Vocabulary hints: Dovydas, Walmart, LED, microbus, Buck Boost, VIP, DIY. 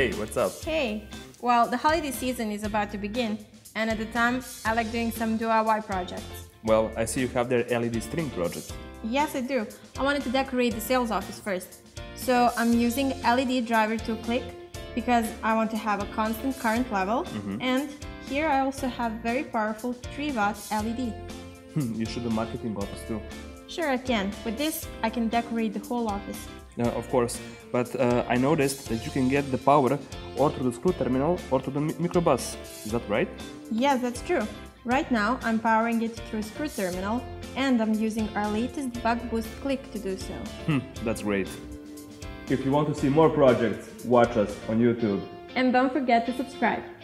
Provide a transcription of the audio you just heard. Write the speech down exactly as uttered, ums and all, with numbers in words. Hey, what's up? Hey. Well, the holiday season is about to begin, and at the time, I like doing some D I Y projects. Well, I see you have their L E D string project. Yes, I do. I wanted to decorate the sales office first. So I'm using L E D driver to click because I want to have a constant current level. Mm-hmm. And here I also have very powerful three watt L E D. You should do marketing office too. Sure, I can. With this, I can decorate the whole office. Uh, of course, but uh, I noticed that you can get the power or to the screw terminal or to the mi microbus. Is that right? Yes, that's true. Right now, I'm powering it through screw terminal, and I'm using our latest Buck Boost click to do so. Hmm, that's great. If you want to see more projects, watch us on YouTube. And don't forget to subscribe.